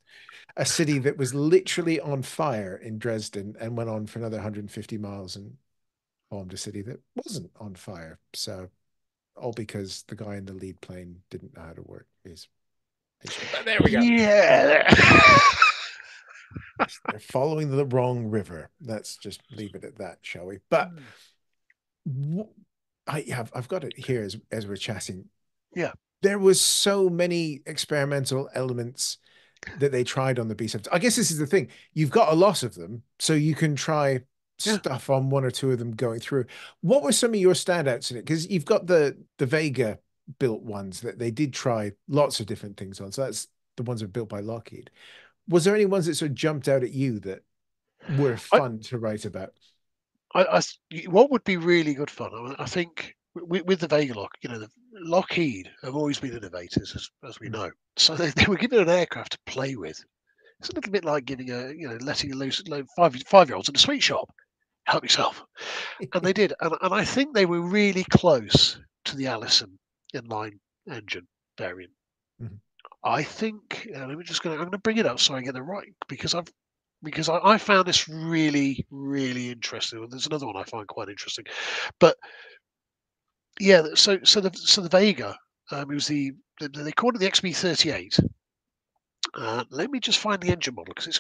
a city that was literally on fire in Dresden and went on for another 150 miles and bombed a city that wasn't on fire. So, all because the guy in the lead plane didn't know how to work his. There we go. Yeah. They're following the wrong river. Let's just leave it at that, shall we? But I've got it here as we're chatting. Yeah. There was so many experimental elements that they tried on the B-17. I guess this is the thing. You've got a lot of them, so you can try stuff on one or two of them going through. What were some of your standouts in it? Because you've got the Vega built ones that they did try lots of different things on. So that's the ones that were built by Lockheed. Was there any ones that sort of jumped out at you that were fun to write about? What would be really good fun? I think with the Vega Lock, you know, the Lockheed have always been innovators, as we know. So they were given an aircraft to play with. It's a little bit like giving letting a loose 5-year-olds in a sweet shop. Help yourself. And they did. And I think they were really close to the Allison inline engine variant. I think I'm going to bring it up so I get it right, because I found this really, really interesting. There's another one I find quite interesting, but yeah. So the Vega, it was they called it the XB-38, Let me just find the engine model because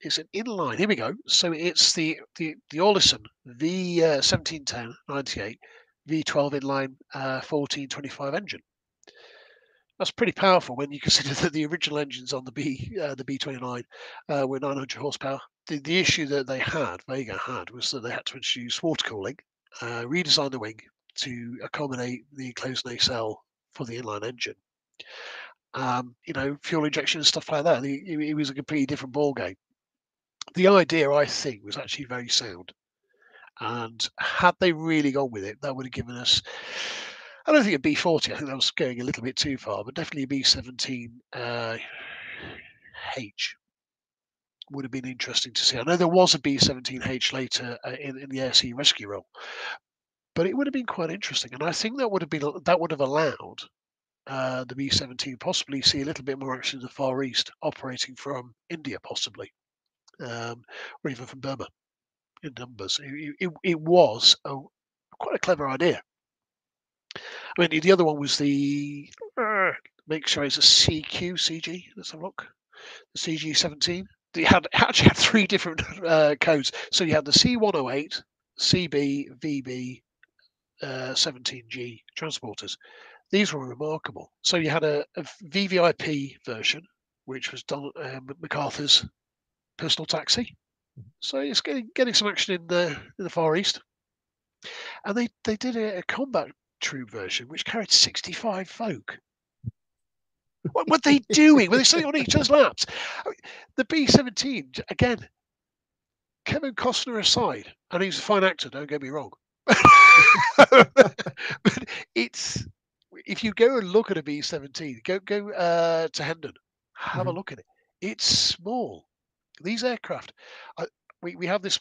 it's an inline. Here we go. So it's the Allison V1710-98 V12 inline 1425 engine. That's pretty powerful when you consider that the original engines on the B29 were 900 horsepower. The issue that they had, Vega had, was that they had to introduce water cooling, redesign the wing to accommodate the enclosed nacelle for the inline engine. You know, fuel injection and stuff like that. It was a completely different ball game. The idea, I think, was actually very sound. And had they really gone with it, that would have given us, I don't think a B-40, I think that was going a little bit too far, but definitely a B-17 H would have been interesting to see. I know there was a B-17H later in the Air Sea Rescue role, but it would have been quite interesting. And I think that would have been, that would have allowed the B-17 possibly see a little bit more action in the Far East, operating from India possibly, or even from Burma in numbers. It was quite a clever idea. I mean, the other one was the, make sure it's a CG, let's have a look, the CG-17. They actually had three different codes. So you had the C-108, CB, VB, 17G transporters. These were remarkable. So you had a VVIP version, which was MacArthur's personal taxi. So it's getting some action in the Far East. And they did a combat troop version, which carried 65 folk. What were they doing? Were they sitting on each other's laps? I mean, the B-17, again, Kevin Costner aside, and he's a fine actor, don't get me wrong. But it's, if you go and look at a B-17, go to Hendon, have a look at it. It's small. These aircraft, we have this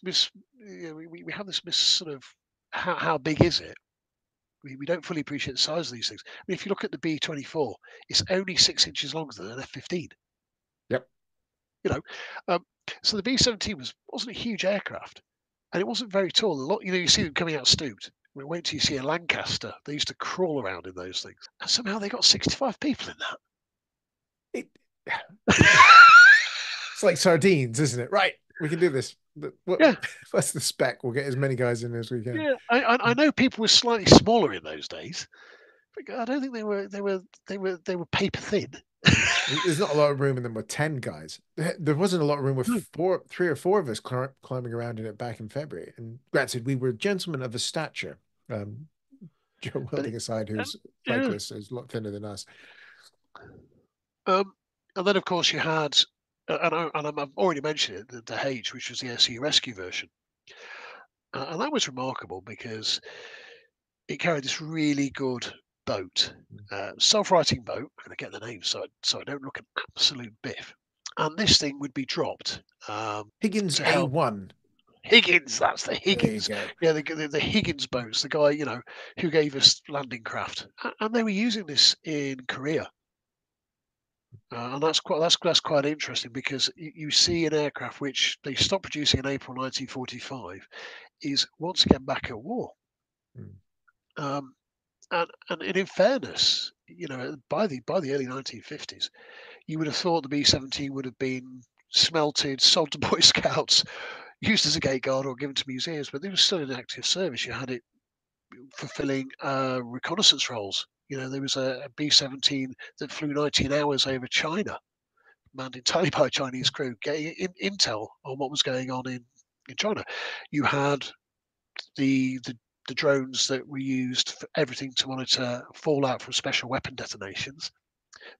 sort of how big is it? We don't fully appreciate the size of these things. I mean, if you look at the B-24, it's only 6 inches longer than an F-15. Yep. You know, so the B-17 wasn't a huge aircraft, and it wasn't very tall. A lot, you know, you see them coming out stooped. Wait till you see a Lancaster. They used to crawl around in those things, and somehow they got 65 people in that. It's like sardines, isn't it? Right, we can do this. Yeah. That's the spec. We'll get as many guys in as we can. Yeah, I know people were slightly smaller in those days, but I don't think they were paper thin. There's not a lot of room in them with 10 guys. There wasn't a lot of room with three or four of us climbing around in it back in February. And granted, we were gentlemen of a stature. Joe Wilding aside, who's like us, is a lot thinner than us. And then, of course, you had. And I've already mentioned it, the H, which was the SE Rescue version. And that was remarkable because it carried this really good boat, self-righting boat. I'm going to get the name so I don't look an absolute biff. And this thing would be dropped. Higgins A1. Higgins, that's the Higgins. Yeah, the Higgins boats, the guy, you know, who gave us landing craft. And they were using this in Korea. And that's quite interesting because you see an aircraft which they stopped producing in April 1945 is once again back at war. And in fairness, you know, by the early 1950s, you would have thought the B-17 would have been smelted, sold to Boy Scouts, used as a gate guard, or given to museums, but they were still in active service. You had it fulfilling reconnaissance roles. You know, there was a B-17 that flew 19 hours over China, manned entirely by a Chinese crew, getting intel on what was going on in China. You had the drones that were used for everything to monitor fallout from special weapon detonations,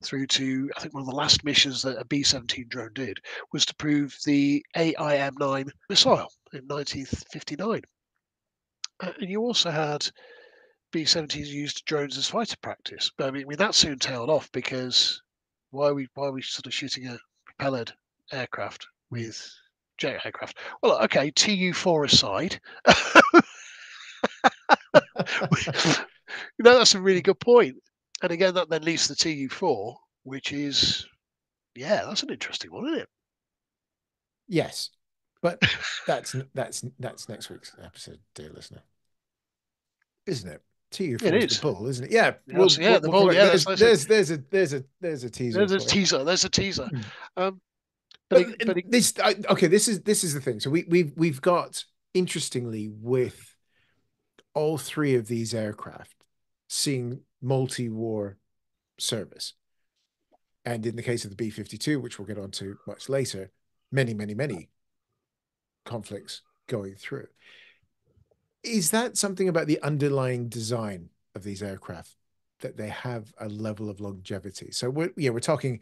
through to, I think one of the last missions that a B-17 drone did was to prove the AIM-9 missile in 1959. And you also had B-17s used drones as fighter practice, but I mean that soon tailed off because why are we sort of shooting a propellered aircraft with jet aircraft? Well, okay, TU-4 aside, you know, that's a really good point. And again, that then leads to the TU-4, which is, yeah, that's an interesting one, isn't it? Yes, but that's next week's episode, dear listener, isn't it? TU-4 is the pull, isn't it? Yeah, we'll, yeah, we'll, the pull. We'll, yeah, there's a teaser. There's a teaser. This is the thing. So we've got, interestingly, with all three of these aircraft, seeing multi-war service, and in the case of the B-52, which we'll get onto much later, many conflicts going through. Is that something about the underlying design of these aircraft, that they have a level of longevity? So we're talking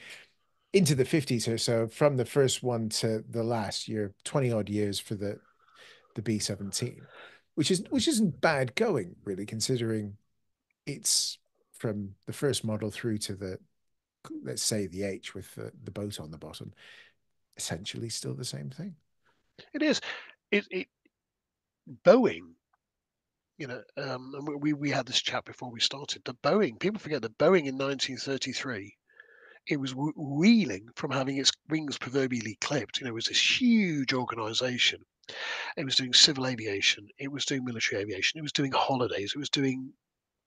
into the 50s or so, from the first one to the last year, 20 odd years for the B-17, which isn't bad going, really, considering it's from the first model through to the, let's say, the H with the boat on the bottom, essentially still the same thing. It is. It Boeing, you know, we had this chat before we started. The Boeing, people forget that Boeing in 1933, it was reeling from having its wings proverbially clipped. You know, it was this huge organization. It was doing civil aviation. It was doing military aviation. It was doing holidays. It was doing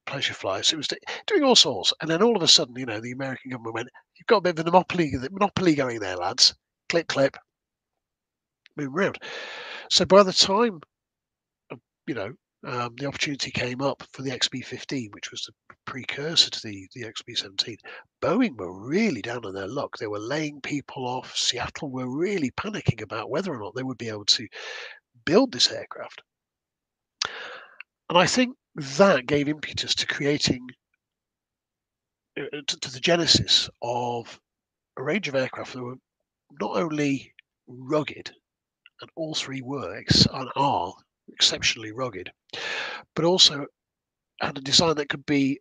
pleasure flights. It was doing all sorts. And then all of a sudden, you know, the American government went, "You've got a bit of the monopoly going there, lads. Clip, clip. Move around." So by the time, you know, the opportunity came up for the XB-15, which was the precursor to the XB-17. Boeing were really down on their luck. They were laying people off. Seattle were really panicking about whether or not they would be able to build this aircraft. And I think that gave impetus to creating, to the genesis of a range of aircraft that were not only rugged, and all three were and are exceptionally rugged, but also had a design that could be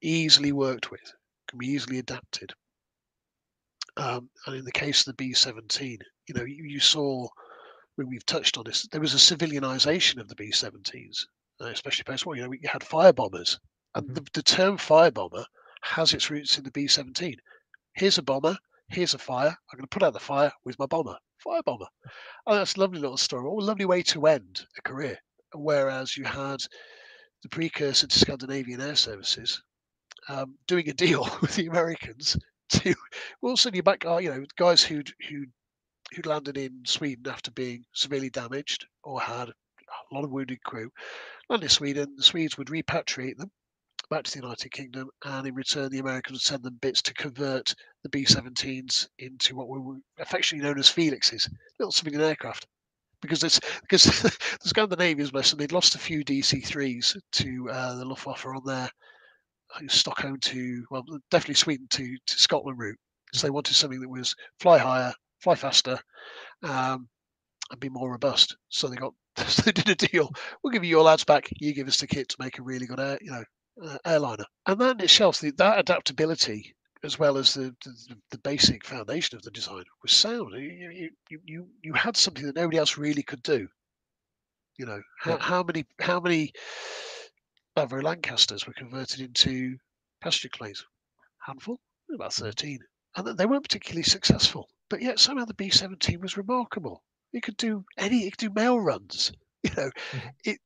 easily worked with, can be easily adapted. And in the case of the B-17, you know, you saw, when we've touched on this, there was a civilianization of the B-17s, especially post-war. You know, you had firebombers, and the term firebomber has its roots in the B-17. Here's a bomber, here's a fire, I'm going to put out the fire with my bomber. Firebomber. Oh, that's a lovely little story. What a lovely way to end a career. Whereas you had the precursor to Scandinavian Air Services doing a deal with the Americans to, we'll send you back, you know, guys who'd landed in Sweden after being severely damaged or had a lot of wounded crew. Landed in Sweden, the Swedes would repatriate them back to the United Kingdom, and in return the Americans would send them bits to convert the B-17s into what were affectionately known as Felixes, little civilian aircraft, because the Scandinavians, most of them, they'd lost a few DC-3s to the Luftwaffe on their Stockholm to, well, definitely Sweden to Scotland route, so they wanted something that was fly higher, fly faster, and be more robust. So they did a deal. We'll give you your lads back. You give us the kit to make a really good air, you know, airliner. And that in itself, that adaptability, as well as the basic foundation of the design, was sound. You had something that nobody else really could do. You know, how many Avro Lancasters were converted into passenger planes? Handful, about 13, and they weren't particularly successful. But yet somehow the B-17 was remarkable. It could do mail runs. You know,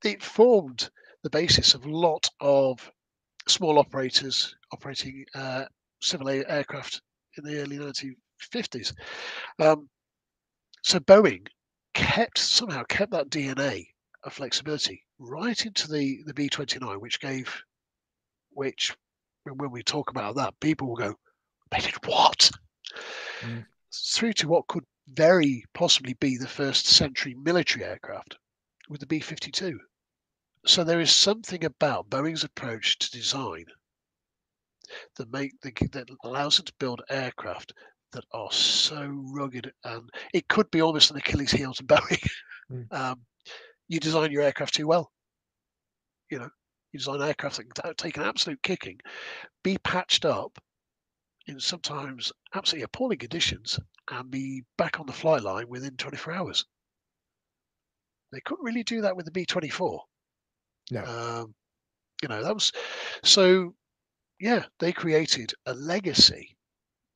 it formed the basis of a lot of small operators operating civil aircraft in the early 1950s. So Boeing somehow kept that DNA of flexibility right into the B-29, which when we talk about that, people will go, they did what? Through to what could very possibly be the first century military aircraft with the B-52. So there is something about Boeing's approach to design that allows it to build aircraft that are so rugged, and it could be almost an Achilles heel to Boeing. You design your aircraft too well. You know, you design aircraft that can take an absolute kicking, be patched up in sometimes absolutely appalling conditions, and be back on the fly line within 24 hours. They couldn't really do that with the B-24. No. You know, that was so. Yeah, they created a legacy,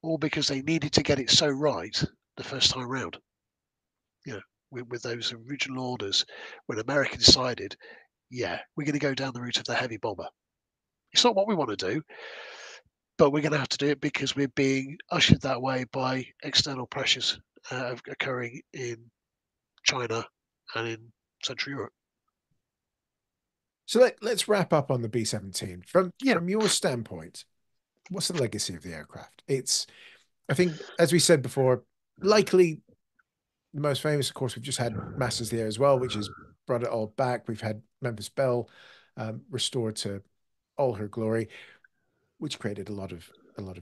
all because they needed to get it so right the first time round. You know, with those original orders, when America decided, yeah, we're going to go down the route of the heavy bomber. It's not what we want to do, but we're going to have to do it because we're being ushered that way by external pressures occurring in China and in Central Europe. So let's wrap up on the B-17. From your standpoint, what's the legacy of the aircraft? It's, I think, as we said before, likely the most famous. Of course, we've just had Masters of the Air as well, which has brought it all back. We've had Memphis Belle restored to all her glory, which created a lot of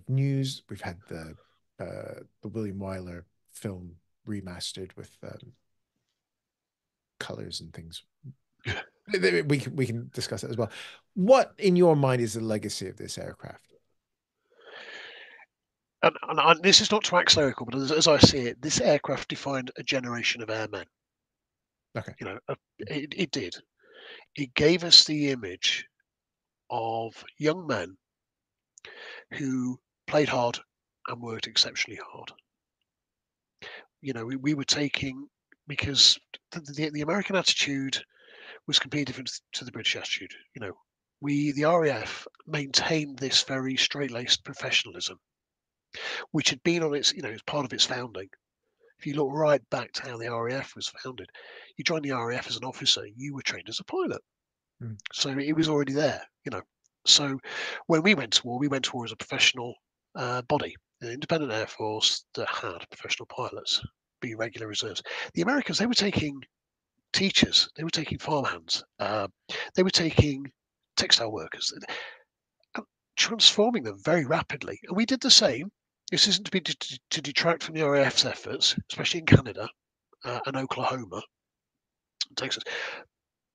news. We've had the William Wyler film remastered with colors and things. We can discuss that as well. What, in your mind, is the legacy of this aircraft? And this is not to wax lyrical, but as I see it, this aircraft defined a generation of airmen. Okay, you know, it did. It gave us the image of young men who played hard and worked exceptionally hard. You know, we were taking, because the American attitude was completely different to the British attitude. You know, the RAF maintained this very straight-laced professionalism, which had been on its, you know, it's part of its founding. If you look right back to how the RAF was founded, you joined the RAF as an officer, you were trained as a pilot. Mm. So it was already there, you know. So when we went to war as a professional body, an independent air force that had professional pilots, be regular reserves. The Americans, they were taking teachers, they were taking farmhands, they were taking textile workers, transforming them very rapidly. And we did the same. This isn't to be to detract from the RAF's efforts, especially in Canada and Oklahoma and Texas,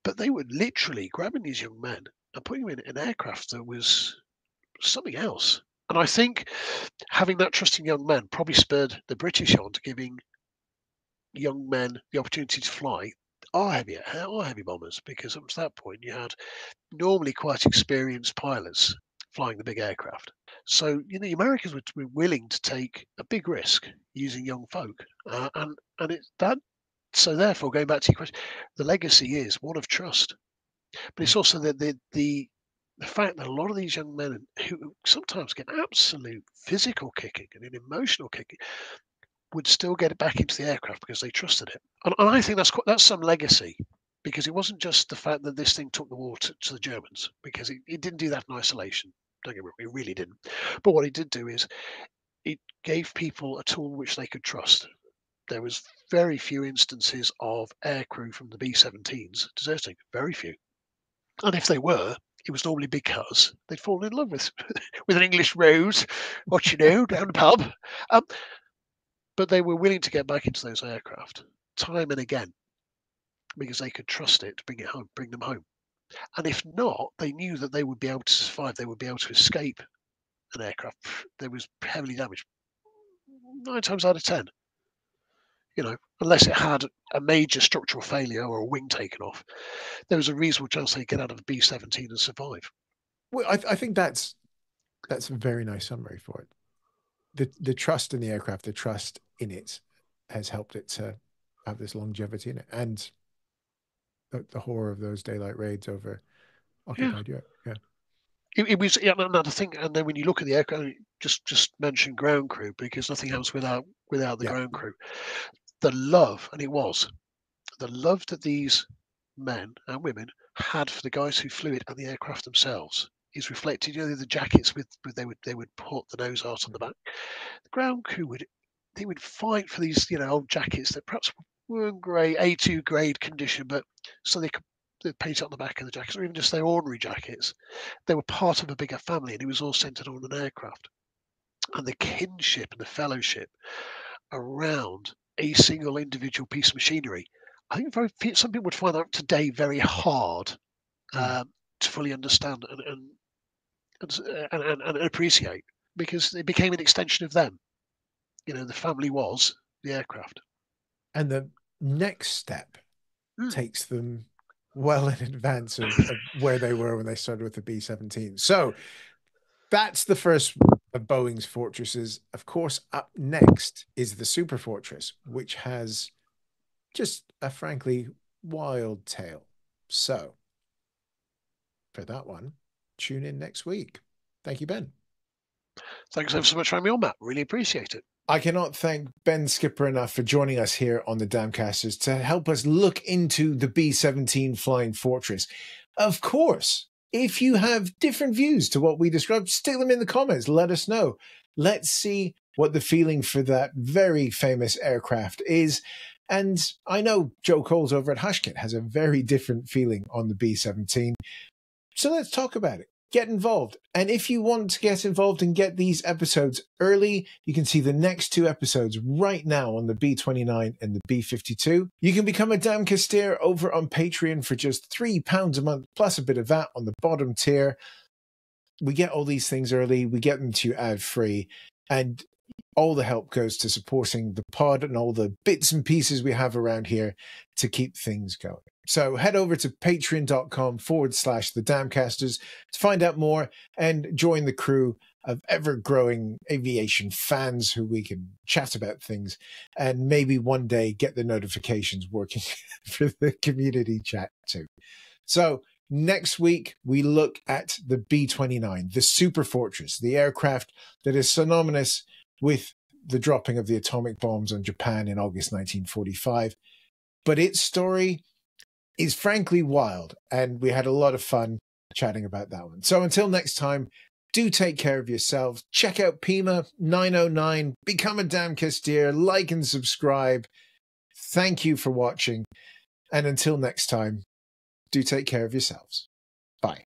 but they were literally grabbing these young men and putting them in an aircraft that was something else. And I think having that trust in young men probably spurred the British on to giving young men the opportunity to fly our heavy bombers, because up to that point you had normally quite experienced pilots flying the big aircraft. So, you know, the Americans were willing to take a big risk using young folk, and it's that. So therefore, going back to your question, the legacy is one of trust, but it's also the fact that a lot of these young men who sometimes get absolute physical kicking and an emotional kicking would still get it back into the aircraft because they trusted it. And I think that's some legacy, because it wasn't just the fact that this thing took the war to the Germans, because it didn't do that in isolation. Don't get me wrong, it really didn't. But what it did do is it gave people a tool which they could trust. There was very few instances of aircrew from the B-17s deserting, very few. And if they were, it was normally because they'd fallen in love with an English rose, what you know, down the pub. But they were willing to get back into those aircraft time and again because they could trust it to bring it home, bring them home. And if not, they knew that they would be able to survive. They would be able to escape an aircraft that was heavily damaged 9 times out of 10, you know, unless it had a major structural failure or a wing taken off. There was a reasonable chance they'd get out of the B-17 and survive. Well, I think that's a very nice summary for it. The trust in the aircraft, the trust in it, has helped it to have this longevity in it, and the horror of those daylight raids over occupied Europe. Yeah, it was another thing. And then when you look at the aircraft, just mention ground crew, because nothing else without the ground crew. The love, and it was the love that these men and women had for the guys who flew it and the aircraft themselves is reflected. You know, the jackets with they would put the nose art on the back. The ground crew would fight for these, you know, old jackets that perhaps weren't grade A2 grade condition, but so they could paint it on the back of the jackets, or even just their ordinary jackets. They were part of a bigger family, and it was all centered on an aircraft. And the kinship and the fellowship around a single individual piece of machinery, I think some people would find that today very hard to fully understand and appreciate, because it became an extension of them. You know, the family was the aircraft. And the next step takes them well in advance of where they were when they started with the B-17. So that's the first of Boeing's fortresses. Of course, up next is the Super Fortress, which has just a frankly wild tale. So for that one, tune in next week. Thank you, Ben. Thanks ever so much for having me on, Matt. Really appreciate it. I cannot thank Ben Skipper enough for joining us here on the Damcasters to help us look into the B-17 Flying Fortress. Of course, if you have different views to what we described, stick them in the comments. Let us know. Let's see what the feeling for that very famous aircraft is. And I know Joe Coles over at Hashkit has a very different feeling on the B-17. So let's talk about it. Get involved. And if you want to get involved and get these episodes early, you can see the next two episodes right now on the B-29 and the B-52. You can become a Damcaster over on Patreon for just £3 a month, plus a bit of VAT on the bottom tier. We get all these things early. We get them to you ad-free. And all the help goes to supporting the pod and all the bits and pieces we have around here to keep things going. So head over to patreon.com/thedamcasters to find out more and join the crew of ever-growing aviation fans who we can chat about things and maybe one day get the notifications working for the community chat too. So next week, we look at the B-29, the super fortress, the aircraft that is synonymous with the dropping of the atomic bombs on Japan in August 1945. But its story is frankly wild, and we had a lot of fun chatting about that one. So until next time, do take care of yourselves. Check out Pima 909, become a Damcaster, like and subscribe. Thank you for watching, and until next time, do take care of yourselves. Bye.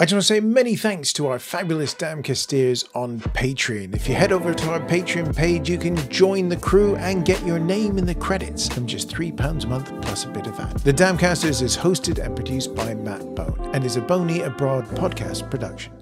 I just want to say many thanks to our fabulous Damcasters on Patreon. If you head over to our Patreon page, you can join the crew and get your name in the credits from just £3 a month plus a bit of that. The Damcasters is hosted and produced by Matt Bone and is a Boney Abroad podcast production.